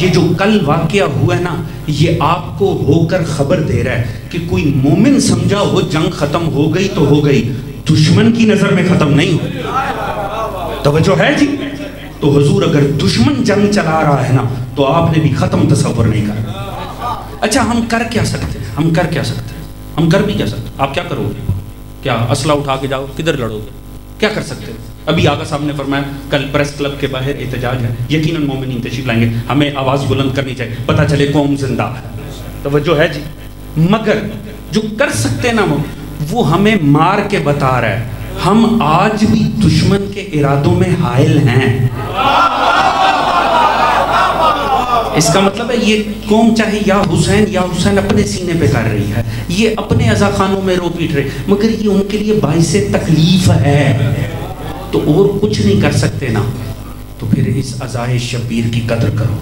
ये जो कल वाकया हुआ है ना, ये आपको होकर खबर दे रहा है कि कोई मोमिन समझा हो जंग खत्म हो गई तो हो गई, दुश्मन की नजर में खत्म नहीं हो। तवज्जो है जी? तो हुजूर अगर दुश्मन जंग चला रहा है ना तो आपने भी खत्म तसव्वुर नहीं करा। अच्छा हम कर क्या सकते हैं? हम कर क्या सकते हैं? हम कर भी क्या सकते हैं? आप क्या करोगे? क्या असला उठा के जाओ? किधर लड़ोगे? क्या कर सकते हैं? अभी आगा साहब ने फरमाया कल प्रेस क्लब के बाहर एहतजाज है, यकीनन मोमिनीन तशरीफ लाएंगे, हमें आवाज़ बुलंद करनी चाहिए, पता चले कौम जिंदा है। तवज्जो है जी? मगर जो कर सकते हैं ना वो हमें मार के बता रहा है, हम आज भी दुश्मन के इरादों में हायल हैं। इसका मतलब है ये कौम चाहे या हुसैन अपने सीने पे कर रही है, ये अपने अजा खानों में रो पीट रहे, मगर ये उनके लिए बाइसे तकलीफ है। तो और कुछ नहीं कर सकते ना, तो फिर इस अजाए शबीर की कदर करो,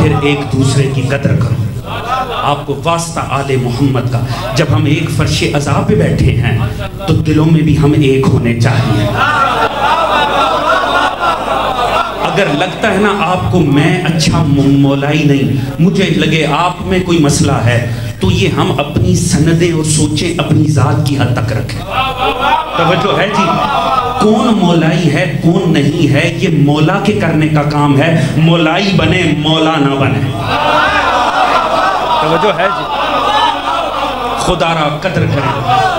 फिर एक दूसरे की कदर करो। आपको वास्ता आले मोहम्मद का, जब हम एक फर्श अजा पे बैठे हैं तो दिलों में भी हम एक होने चाहिए। अगर लगता है ना आपको मैं अच्छा मौलाई नहीं, मुझे लगे आप में कोई मसला है, तो ये हम अपनी सनदें और सोचें अपनी जात की हद तक रखें। तवज्जो है जी? कौन मौलाई है कौन नहीं है, ये मौला के करने का काम है। मौलाई बने, मौला ना बने। तवज्जो है जी? खुदारा कदर करें।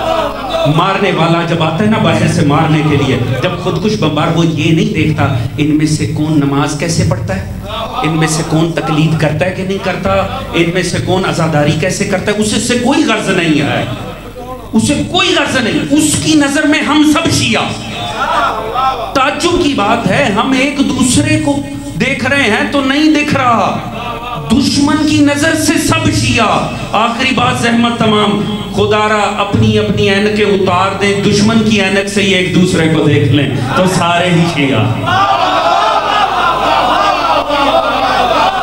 मारने वाला जब आता है ना बाहर से मारने के लिए, जब खुदकुश बम्बार, वो ये नहीं देखता इनमें से कौन नमाज कैसे पढ़ता है, इनमें से कौन तकलीद करता है कि नहीं करता, इनमें से कौन आजादारी कैसे करता है, उसे से कोई गर्ज नहीं है, उसे कोई गर्ज नहीं। उसकी नजर में हम सब शिया। ताज्जुब की बात है, हम एक दूसरे को देख रहे हैं तो नहीं दिख रहा, दुश्मन की नजर से सब शिया। आखिरी बात, जहमत तमाम, खुदारा अपनी अपनी ऐनकें उतार दें, दुश्मन की ऐनक से ये एक दूसरे को देख लें तो सारे ही शिया।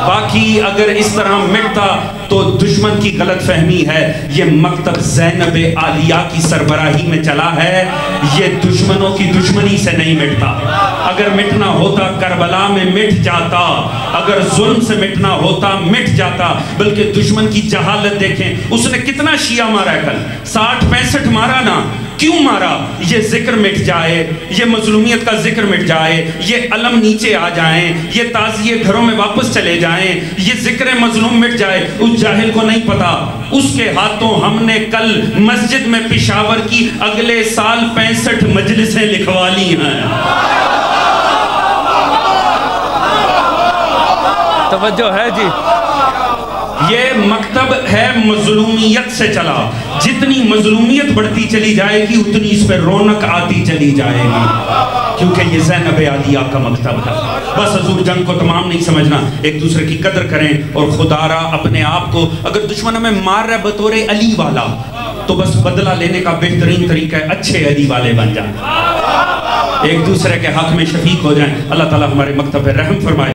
बाकी अगर इस तरह मिटता तो दुश्मन की गलत फहमी है। ये मकतब ज़ैनब आलिया की सरबराही में चला है, ये दुश्मनों की दुश्मनी से नहीं मिटता। अगर मिटना होता करबला में मिट जाता, अगर जुल्म से मिटना होता मिट जाता। बल्कि दुश्मन की जहालत देखें, उसने कितना शिया मारा है, कल 60-65 मारा ना, क्यों मारा? ये जिक्र मिट जाए, ये मजलूमियत का जिक्र मिट जाए, ये अलम नीचे आ जाए, ये ताजिए घरों में वापस चले जाएं, ये जिक्र मजलूम मिट जाए। उस जाहिल को नहीं पता उसके हाथों हमने कल मस्जिद में पेशावर की अगले साल 65 मजलिसें लिखवा ली हैं। तवज्जो है जी? ये मकतब है मजलूमियत से चला, जितनी मजलूमियत बढ़ती चली जाएगी उतनी इस पर रौनक आती चली जाएगी, क्योंकि ये ज़ैनब आलिया का मकतब था। बस हुजूर जंग को तमाम नहीं समझना, एक दूसरे की कदर करें और खुदारा अपने आप को, अगर दुश्मन हमें मार रहा है बतौरे अली वाला, तो बस बदला लेने का बेहतरीन तरीका है अच्छे अली वाले बन जाए, एक दूसरे के हक में शफीक हो जाए। अल्लाह ताला हमारे मकतब पर रहम फरमाए।